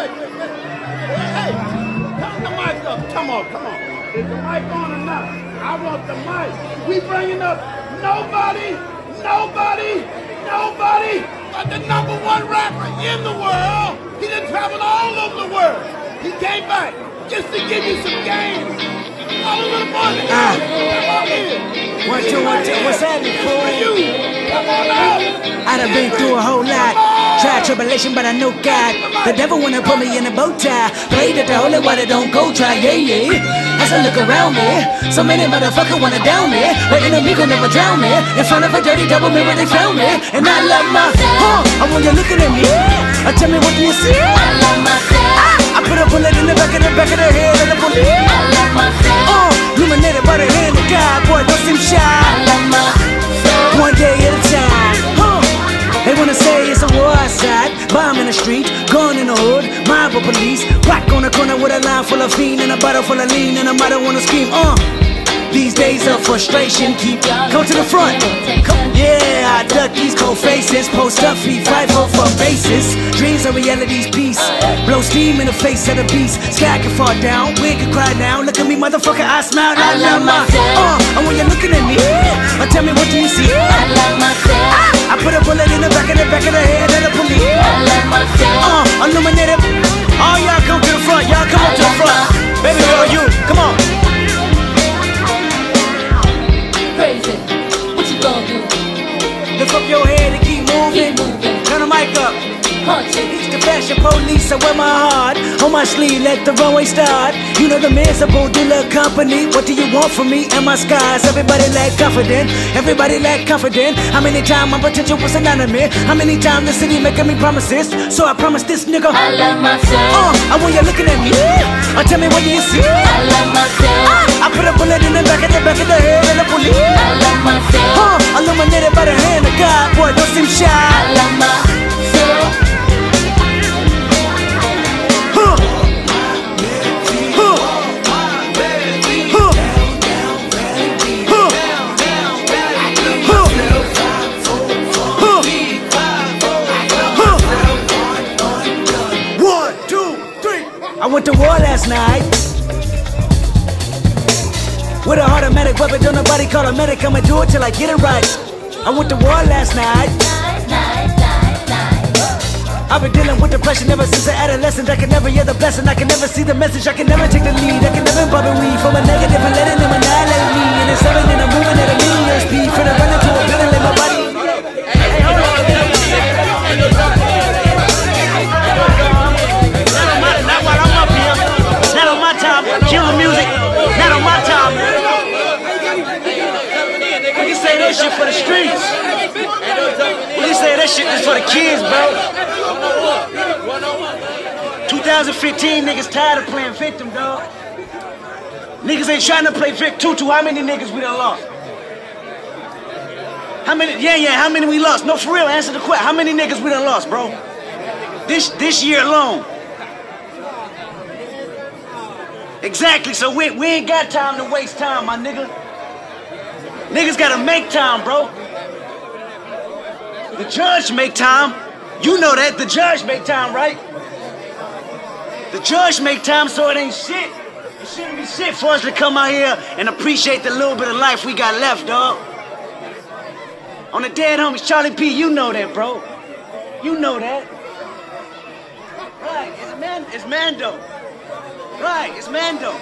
wait. Hey, turn the mic up. Come on. Is the mic on or not? I want the mic. We bringing up nobody but the #1 rapper in the world. He done traveled all over the world. He came back just to give you some games. All over the morning. One, two. What's happening, fool? Come on out. I done been through a whole lot. Tried tribulation, but I know God. The devil wanna put me in a bow tie. Played at the holy water, don't go try. Yeah. As I look around me, so many motherfuckers wanna down me. But an amigo never drown me. In front of a dirty double mirror, they found me. And I love myself. I want you looking at me. Tell me what do you see? I love myself. I put a bullet in the back of the head of the bullet. I love myself. Illuminated by the hand of God, boy, don't seem shy. I love myself. One day at a time. They wanna say it's a war outside. Bomb in the street, gun in the hood, mob of police. Rock on the corner with a line full of fiend and a bottle full of lean and a mother wanna scream. These days of frustration keep come to the front. Yeah, I duck these cold faces. Post up, feet, fight for bases. Dreams are reality's peace. Blow steam in the face of the beast. Sky can fall down, wind can cry now. Look at me, motherfucker, I smile. I love myself. And when you're looking at me, tell me what do you see? I love myself. I put a bullet in the back of the head of the police. I love myself. Illuminated. All y'all come to the front. Y'all come up to the front. Baby girl, you, come on. Crazy. What you gonna do? Lift up your head and keep moving. Turn the mic up. Punch it. It's the fashion police. I wear my heart on my sleeve. Let the runway start. You know the miserable dealer company. What do you want from me and my scars? Everybody lack confidence. How many times my potential was anonymous? How many times the city making me promises? So I promise this nigga. I love myself. I want you looking at me. Tell me what do you see? I love myself. I put a bullet in the back of the head of the police. I love myself. Illuminated by the hand of God, boy, don't seem shy. I love myself. One, two, three. I went to war last night. With a hard automatic weapon, don't nobody call a medic. I'ma do it till I get it right. I went to war last night. I've been dealing with depression ever since an adolescent. I can never hear the blessing. I can never see the message. I can never take the lead. I can never bother weed from a negative and letting them annihilate me. And it's seven and I'm moving at a million speed. Trying to run into a building in my body. Hey, hold on. Not while I'm up here. Not on my time. Killer music. Not on my time. When you say that shit for the streets. When you say that shit is for the kids, bro. 2015 niggas tired of playing victim, dog. Niggas ain't trying to play Vic Tutu. How many niggas we done lost? How many? Yeah. How many we lost? No, for real. Answer the question. How many niggas we done lost, bro? This year alone. Exactly, so we ain't got time to waste time, my nigga. Niggas gotta make time, bro. The judge make time. You know that, the judge make time, right? The judge make time so it ain't shit. It shouldn't be shit for us to come out here and appreciate the little bit of life we got left, dog. On the dead homies, Charlie P, you know that, bro. You know that. Right, it's Mando. Right, it's Mando.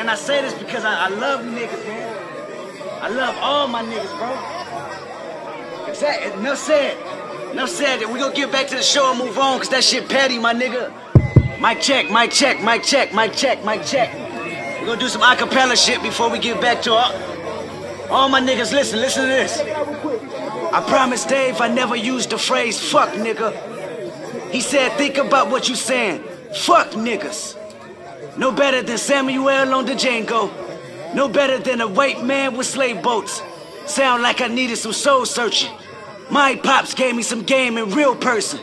And I say this because I love niggas, man. I love all my niggas, bro. Exactly. Enough said. We gonna get back to the show and move on, cause that shit petty, my nigga. Mic check. We gonna do some acapella shit before we get back to our. All my niggas, listen to this. I promised Dave I never used the phrase "fuck nigga." He said, think about what you saying. Fuck niggas. No better than Samuel on the Django. No better than a white man with slave boats. Sound like I needed some soul searching. My pops gave me some game in real person.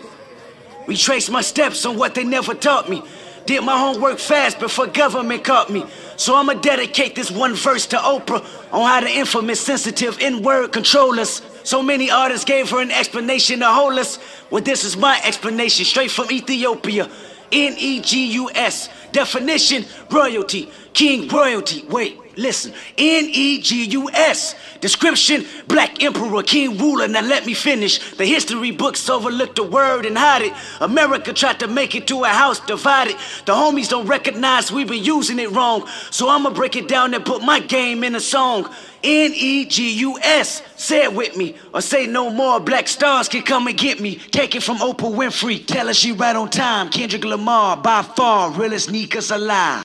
Retraced my steps on what they never taught me. Did my homework fast before government caught me. So I'ma dedicate this one verse to Oprah on how the infamous, sensitive N-word control us. So many artists gave her an explanation to hold us. Well, this is my explanation, straight from Ethiopia. N-E-G-U-S. Definition, royalty. King royalty. Wait, listen. N-E-G-U-S. Description, black emperor, king ruler. Now let me finish. The history books overlooked the word and hide it. America tried to make it to a house divided. The homies don't recognize we been using it wrong. So I'ma break it down and put my game in a song. N-E-G-U-S. Say it with me, or say no more. Black stars can come and get me. Take it from Oprah Winfrey. Tell her she right on time. Kendrick Lamar, by far, realest niggas alive.